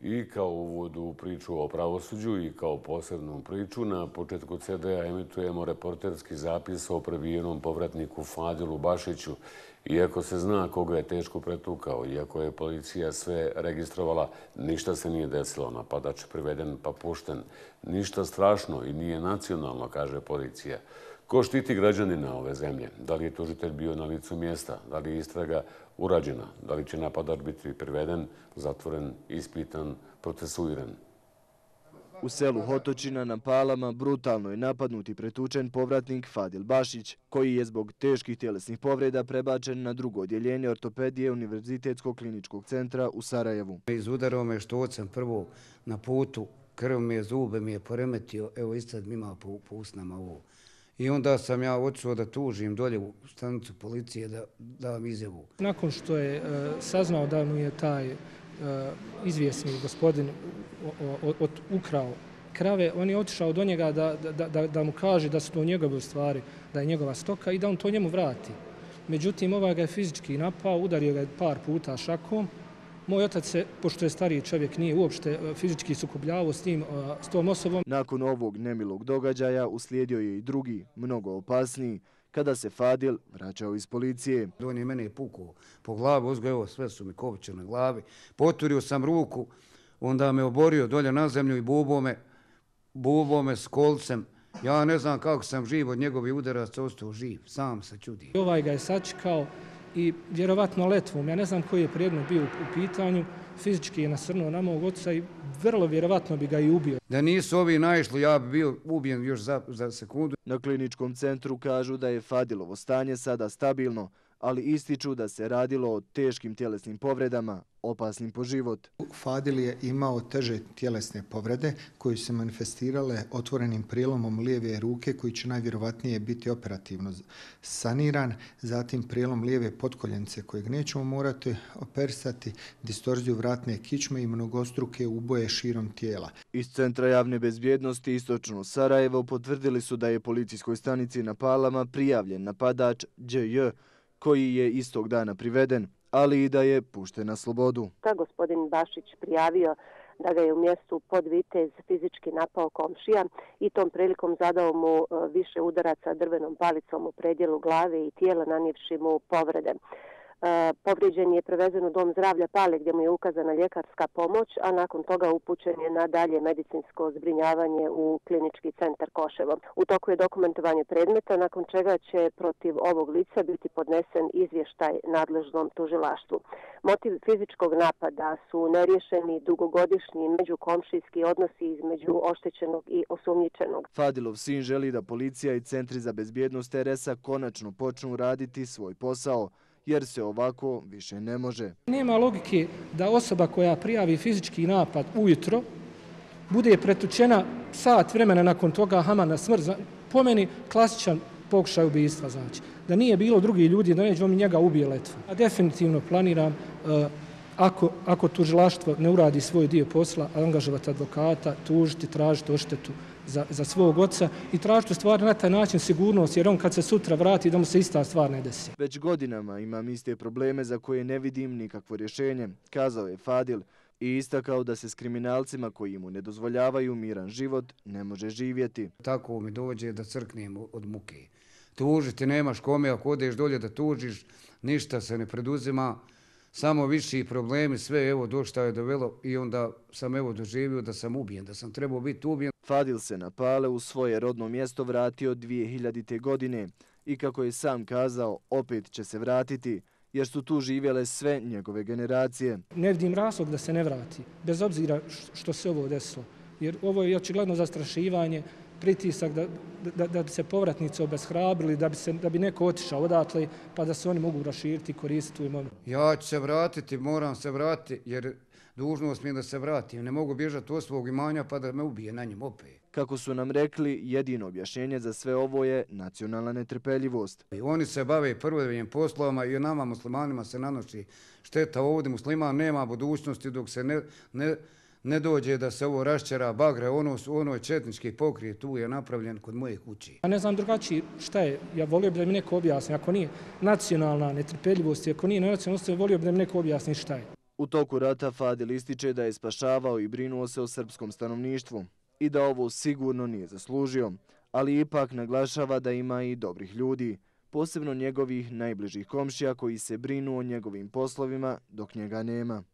i kao uvodu u priču o pravosuđu i kao posebnu priču. Na početku CD-a emitujemo reporterski zapis o prebijenom povratniku Fadilu Bašiću. Iako se zna koga je teško pretukao, iako je policija sve registrovala, ništa se nije desilo. Napadač priveden pa pušten. Ništa strašno i nije nacionalno, kaže policija. Ko štiti građanina ove zemlje? Da li je tužitelj bio na licu mjesta? Da li je istraga urađena? Da li će napadač biti priveden, zatvoren, ispitan, procesuiran? U selu Hotočina na Palama brutalno je napadnut i pretučen povratnik Fadil Bašić, koji je zbog teških tjelesnih povreda prebačen na drugo odjeljenje ortopedije Univerzitetskog kliničkog centra u Sarajevu. Izudarao me štocem prvo na putu, krv mi je, zube mi je poremetio, evo i sad mi ima po usnama ovo. I onda sam ja otišao da tužim dolje u stanicu policije da dam izjavu. Nakon što je saznao da mu je taj izvjesni gospodin ukrao krave, on je otišao do njega da mu kaže da su to njegove stvari, da je njegova stoka i da on to njemu vrati. Međutim, ovaj ga je fizički napao, udario ga je par puta šakom. Moj otac, pošto je stariji čovjek, nije uopšte fizički sukobljavao s tom osobom. Nakon ovog nemilog događaja uslijedio je i drugi, mnogo opasniji, kada se Fadil vraćao iz policije. On je mene pukao po glavi, uzgojio, sve su mi koviće na glavi. Poturio sam ruku, onda me oborio dolje na zemlju i bubao me s kolcem. Ja ne znam kako sam živ, od njegovih udaraca ostao živ, sam se čudim. Ovaj ga je sačekao i vjerovatno letvom, ja ne znam koji je prijedno bio u pitanju, fizički je nasrnuo na mog oca i vrlo vjerovatno bi ga i ubio. Da nisu ovi naišli, ja bi bio ubijen još za sekundu. Na kliničkom centru kažu da je Fadilovo stanje sada stabilno, ali ističu da se radilo o teškim tjelesnim povredama, opasnim po život. Fadil je imao teže tjelesne povrede koje su se manifestirale otvorenim prijelomom lijeve ruke, koji će najvjerovatnije biti operativno saniran, zatim prijelom lijeve potkoljenice kojeg nećemo morati operisati, distorziju vratne kičme i mnogostruke uboje širom tijela. Iz Centra javne bezbjednosti Istočno Sarajevo potvrdili su da je policijskoj stanici na Palama prijavljen napadač DJ, koji je istog dana priveden, ali i da je pušten na slobodu. Gospodin Bašić prijavio da ga je u mjestu Podvitez fizički napao komšija i tom prilikom zadao mu više udaraca drvenom palicom u predjelu glave i tijela, nanijevši mu povrede. Povrijeđen je, prevezen u dom zdravlja Pale, gdje mu je ukazana ljekarska pomoć, a nakon toga upućen je na dalje medicinsko zbrinjavanje u klinički centar Koševo. U toku je dokumentovanje predmeta, nakon čega će protiv ovog lica biti podnesen izvještaj nadležnom tužilaštvu. Motiv fizičkog napada su neriješeni dugogodišnji međukomšijski odnosi između oštećenog i osumnjičenog. Fadilov sin želi da policija i centri za bezbjednost TRS-a konačno počnu raditi svoj posao, jer se ovako više ne može. Nema logike da osoba koja prijavi fizički napad ujutro bude pretučena sat vremena nakon toga haman na smrt. Po meni klasičan pokušaj ubijstva, znači. Da nije bilo drugih ljudi, da neđe on njega ubije letvom. A definitivno planiram, ako tužilaštvo ne uradi svoj dio posla, angažovati advokata, tužiti, tražiti odštetu za svog oca i tražiti stvar na taj način sigurnost, jer on kad se sutra vrati da mu se ista stvar ne desi. Već godinama imam iste probleme za koje ne vidim nikakvo rješenje, kazao je Fadil i istakao da se s kriminalcima koji mu ne dozvoljavaju miran život ne može živjeti. Tako mi dođe da crknem od muke. Tužiti nemaš kome, ako odeš dolje da tužiš, ništa se ne preduzima. Samo viši problemi, sve evo do šta je dovelo i onda sam evo doživio da sam ubijen, da sam trebao biti ubijen. Fadil se na Pale u svoje rodno mjesto vratio 2000. godine i kako je sam kazao, opet će se vratiti jer su tu živjele sve njegove generacije. Ne vidim razlog da se ne vrati, bez obzira što se ovo desilo, jer ovo je očigledno zastrašivanje, pritisak da bi se povratnice obeshrabrili, da bi neko otišao odatle pa da se oni mogu raširiti i koristiti imovinu. Ja ću se vratiti, moram se vratiti jer dužnost mi je da se vratim. Ne mogu bježati od svog imanja pa da me ubije na njim opet. Kako su nam rekli, jedino objašnjenje za sve ovo je nacionalna netrpeljivost. Oni se bave prvoređenim poslovima i nama muslimanima se nanosi šteta ovdje. Musliman nema budućnosti dok se ne dođe da se ovo raščera bagre, ono je četnički pokrijet, tu je napravljen kod moje kući. Ja ne znam drugačiji šta je, ja volio bi da mi neko objasni, ako nije nacionalna netrpeljivost, ako nije nacionalnost, volio bi da mi neko objasni šta je. U toku rata Fadil ističe da je spašavao i brinuo se o srpskom stanovništvu i da ovo sigurno nije zaslužio, ali ipak naglašava da ima i dobrih ljudi, posebno njegovih najbližih komšija koji se brinu o njegovim poslovima dok njega nema.